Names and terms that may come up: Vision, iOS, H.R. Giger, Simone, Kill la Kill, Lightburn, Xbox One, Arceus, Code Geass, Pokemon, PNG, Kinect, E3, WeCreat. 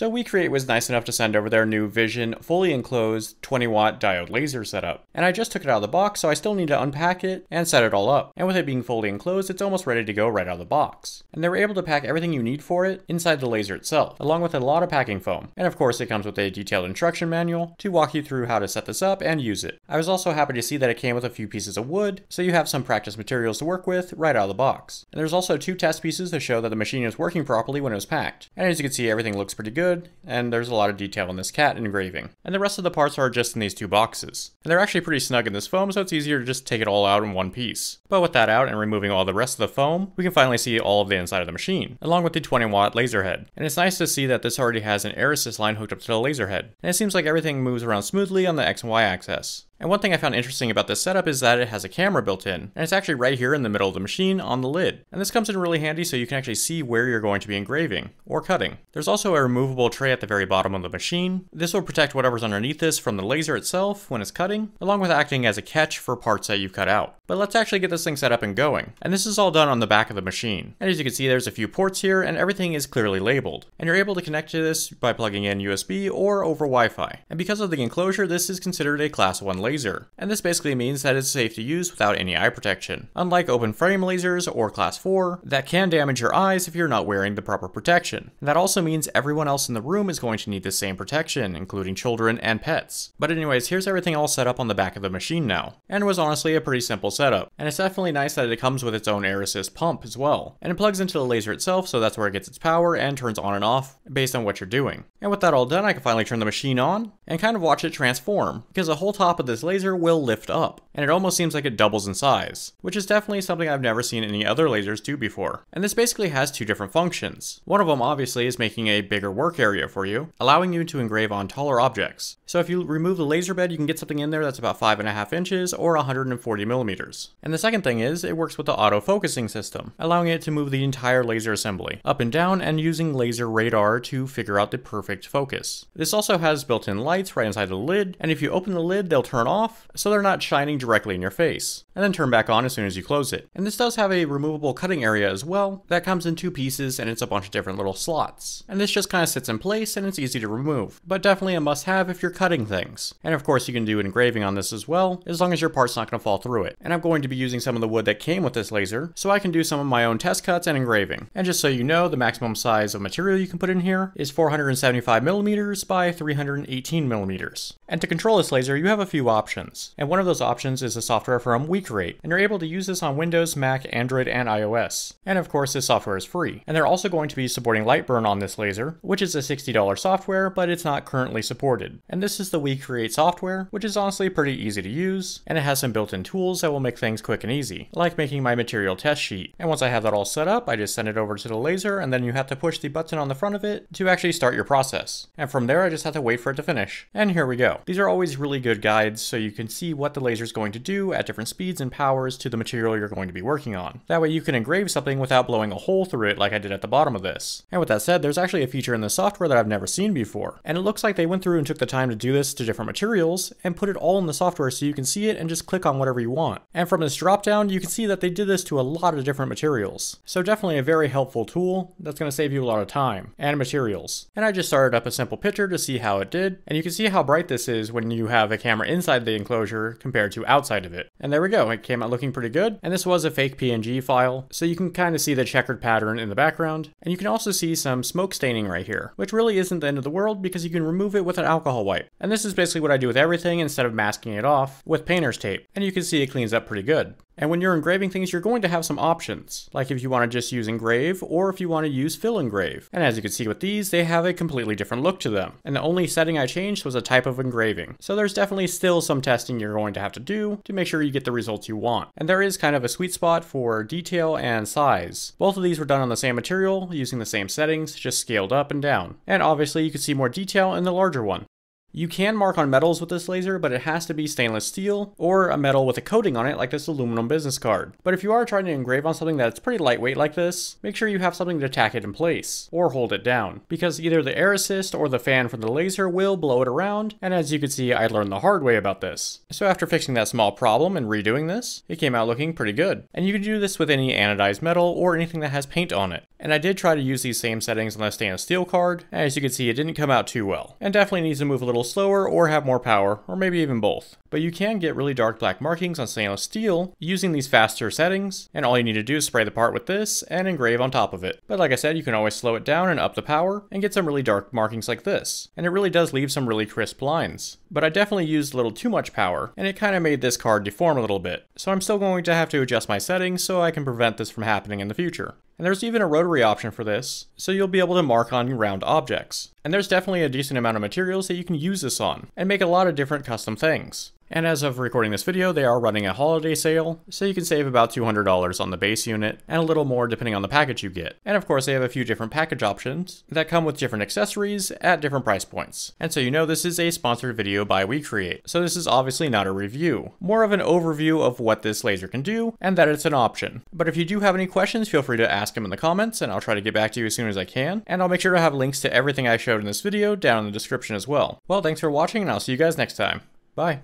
So WeCreat was nice enough to send over their new Vision fully enclosed 20-watt diode laser setup. And I just took it out of the box, so I still need to unpack it and set it all up. And with it being fully enclosed, it's almost ready to go right out of the box. And they were able to pack everything you need for it inside the laser itself, along with a lot of packing foam. And of course, it comes with a detailed instruction manual to walk you through how to set this up and use it. I was also happy to see that it came with a few pieces of wood, so you have some practice materials to work with right out of the box. And there's also 2 test pieces to show that the machine is working properly when it was packed. And as you can see, everything looks pretty good, and there's a lot of detail in this cat engraving. And the rest of the parts are just in these 2 boxes. And they're actually pretty snug in this foam, so it's easier to just take it all out in one piece. But with that out and removing all the rest of the foam, we can finally see all of the inside of the machine, along with the 20-watt laser head. And it's nice to see that this already has an air assist line hooked up to the laser head. And it seems like everything moves around smoothly on the X and Y axis. And one thing I found interesting about this setup is that it has a camera built in, and it's actually right here in the middle of the machine on the lid. And this comes in really handy so you can actually see where you're going to be engraving or cutting. There's also a removable tray at the very bottom of the machine. This will protect whatever's underneath this from the laser itself when it's cutting, along with acting as a catch for parts that you've cut out. But let's actually get this thing set up and going. And this is all done on the back of the machine. And as you can see, there's a few ports here and everything is clearly labeled. And you're able to connect to this by plugging in USB or over Wi-Fi. And because of the enclosure, this is considered a Class 1 laser. And this basically means that it's safe to use without any eye protection, unlike open frame lasers or Class 4 that can damage your eyes if you're not wearing the proper protection. And that also means everyone else in the room is going to need the same protection, including children and pets. But anyways, here's everything all set up on the back of the machine now, and it was honestly a pretty simple setup. And it's definitely nice that it comes with its own air assist pump as well, and it plugs into the laser itself, so that's where it gets its power and turns on and off based on what you're doing. And with that all done, I can finally turn the machine on and kind of watch it transform, because the whole top of this laser will lift up, and it almost seems like it doubles in size, which is definitely something I've never seen any other lasers do before. And this basically has 2 different functions. One of them obviously is making a bigger work area for you, allowing you to engrave on taller objects. So if you remove the laser bed, you can get something in there that's about 5.5 inches or 140 millimeters. And the second thing is it works with the auto focusing system, allowing it to move the entire laser assembly up and down and using laser radar to figure out the perfect focus. This also has built-in lights right inside the lid, and if you open the lid, they'll turn off so they're not shining directly in your face, and then turn back on as soon as you close it. And this does have a removable cutting area as well that comes in 2 pieces, and it's a bunch of different little slots. And this just kind of sits in place and it's easy to remove, but definitely a must-have if you're cutting things. And of course you can do engraving on this as well, as long as your part's not going to fall through it. And I'm going to be using some of the wood that came with this laser so I can do some of my own test cuts and engraving. And just so you know, the maximum size of material you can put in here is 475 millimeters by 318 millimeters. And to control this laser, you have a few options, and one of those options is the software from WeCreat, and you're able to use this on Windows, Mac, Android, and iOS. And of course this software is free, and they're also going to be supporting Lightburn on this laser, which is a $60 software, but it's not currently supported. And this is the WeCreat software, which is honestly pretty easy to use, and it has some built-in tools that will make things quick and easy, like making my material test sheet. And once I have that all set up, I just send it over to the laser, and then you have to push the button on the front of it to actually start your process. And from there I just have to wait for it to finish. And here we go. These are always really good guides so you can see what the laser is going to do at different speeds and powers to the material you're going to be working on. That way you can engrave something without blowing a hole through it like I did at the bottom of this. And with that said, there's actually a feature in the software that I've never seen before, and it looks like they went through and took the time to do this to different materials and put it all in the software so you can see it and just click on whatever you want. And from this drop down you can see that they did this to a lot of different materials. So definitely a very helpful tool that's going to save you a lot of time and materials. And I just started up a simple picture to see how it did, and you can see how bright this is when you have a camera inside the enclosure compared to outside of it. And there we go, it came out looking pretty good. And this was a fake PNG file, so you can kind of see the checkered pattern in the background. And you can also see some smoke staining right here, which really isn't the end of the world because you can remove it with an alcohol wipe. And this is basically what I do with everything instead of masking it off with painter's tape. And you can see it cleans up pretty good. And when you're engraving things, you're going to have some options, like if you want to just use engrave or if you want to use fill engrave. And as you can see with these, they have a completely different look to them. And the only setting I changed was a type of engraving. So there's definitely still some testing you're going to have to do to make sure you get the results you want. And there is kind of a sweet spot for detail and size. Both of these were done on the same material, using the same settings, just scaled up and down. And obviously you can see more detail in the larger one. You can mark on metals with this laser, but it has to be stainless steel or a metal with a coating on it like this aluminum business card. But if you are trying to engrave on something that's pretty lightweight like this, make sure you have something to tack it in place or hold it down, because either the air assist or the fan from the laser will blow it around, and as you can see, I learned the hard way about this. So after fixing that small problem and redoing this, it came out looking pretty good. And you can do this with any anodized metal or anything that has paint on it. And I did try to use these same settings on the stainless steel card, and as you can see, it didn't come out too well, and definitely needs to move a little slower or have more power, or maybe even both. But you can get really dark black markings on stainless steel using these faster settings, and all you need to do is spray the part with this and engrave on top of it. But like I said, you can always slow it down and up the power and get some really dark markings like this, and it really does leave some really crisp lines. But I definitely used a little too much power, and it kind of made this card deform a little bit, so I'm still going to have to adjust my settings so I can prevent this from happening in the future. And there's even a rotary option for this, so you'll be able to mark on round objects. And there's definitely a decent amount of materials that you can use this on, and make a lot of different custom things. And as of recording this video, they are running a holiday sale, so you can save about $200 on the base unit, and a little more depending on the package you get. And of course, they have a few different package options that come with different accessories at different price points. And so you know this is a sponsored video by WeCreat, so this is obviously not a review. More of an overview of what this laser can do, and that it's an option. But if you do have any questions, feel free to ask them in the comments, and I'll try to get back to you as soon as I can, and I'll make sure to have links to everything I showed in this video down in the description as well. Well, thanks for watching, and I'll see you guys next time. Bye!